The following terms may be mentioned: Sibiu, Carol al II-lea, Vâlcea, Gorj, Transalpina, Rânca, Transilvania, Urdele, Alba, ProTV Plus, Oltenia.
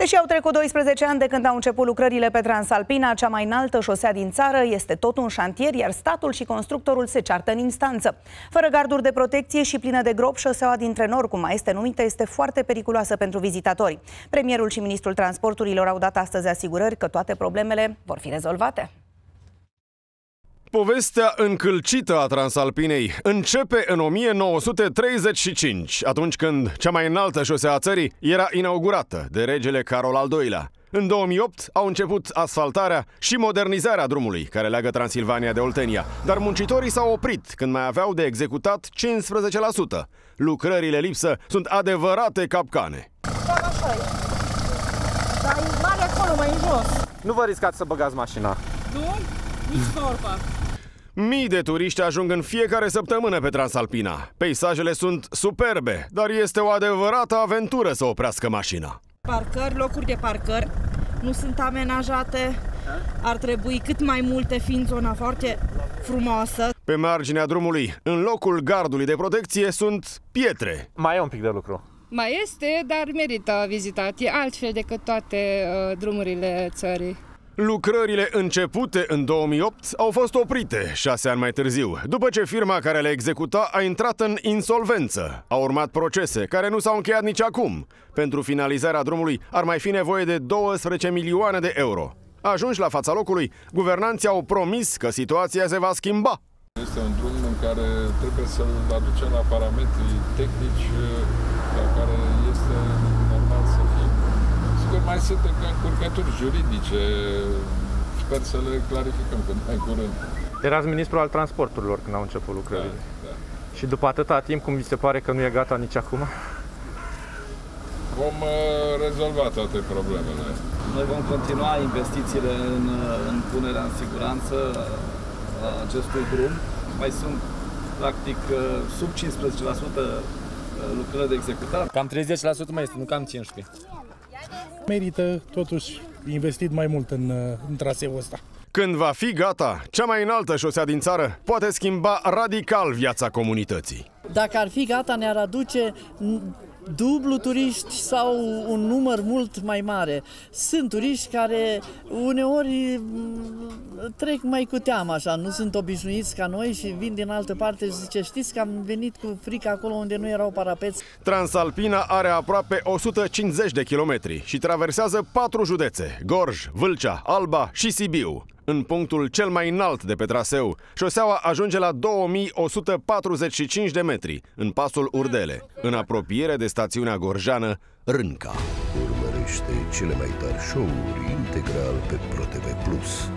Deși au trecut 12 ani de când au început lucrările pe Transalpina, cea mai înaltă șosea din țară, este tot un șantier, iar statul și constructorul se ceartă în instanță. Fără garduri de protecție și plină de gropi, șoseaua dintre nori, cum mai este numită, este foarte periculoasă pentru vizitatori. Premierul și ministrul transporturilor au dat astăzi asigurări că toate problemele vor fi rezolvate. Povestea încălcită a Transalpinei începe în 1935, atunci când cea mai înaltă șosea a țării era inaugurată de regele Carol al II-lea. În 2008 au început asfaltarea și modernizarea drumului care leagă Transilvania de Oltenia, dar muncitorii s-au oprit când mai aveau de executat 15%. Lucrările lipsă sunt adevărate capcane. Dar e mare acolo, mai în jos. Nu vă riscați să băgați mașina. Nu? Mii de turiști ajung în fiecare săptămână pe Transalpina. Peisajele sunt superbe, dar este o adevărată aventură să oprească mașina. Parcări, locuri de parcări nu sunt amenajate, ar trebui cât mai multe, fiind zona foarte frumoasă. Pe marginea drumului, în locul gardului de protecție, sunt pietre. Mai e un pic de lucru. Mai este, dar merită vizitat. E altfel decât toate drumurile țării. Lucrările începute în 2008 au fost oprite 6 ani mai târziu, după ce firma care le executa a intrat în insolvență. Au urmat procese care nu s-au încheiat nici acum. Pentru finalizarea drumului ar mai fi nevoie de 12 milioane de euro. Ajunși la fața locului, guvernanții au promis că situația se va schimba. Este un drum în care trebuie să-l aducem la parametrii tehnici la care este normal să fie. Sigur, mai sunt încurcături juridice, sper să le clarificăm cât mai curând. Erați ministrul al transporturilor când au început lucrările. Da, da. Și după atâta timp, cum vi se pare că nu e gata nici acum? Vom rezolva toate problemele. Noi vom continua investițiile în punerea în siguranță a acestui drum. Mai sunt, practic, sub 15% lucrări de executat. Cam 30% mai este, nu cam 15%. Merită totuși investit mai mult în traseul ăsta. Când va fi gata, cea mai înaltă șosea din țară poate schimba radical viața comunității. Dacă ar fi gata, ne-ar aduce dublu turiști sau un număr mult mai mare. Sunt turiști care uneori trec mai cu teamă așa, nu sunt obișnuiți ca noi și vin din altă parte și zice, știți că am venit cu frică acolo unde nu erau parapeți. Transalpina are aproape 150 de kilometri și traversează 4 județe, Gorj, Vâlcea, Alba și Sibiu. În punctul cel mai înalt de pe traseu, șoseaua ajunge la 2145 de metri, în pasul Urdele, în apropiere de stațiunea gorjeană Rânca. Urmărește cele mai tari show-uri integral pe ProTV Plus.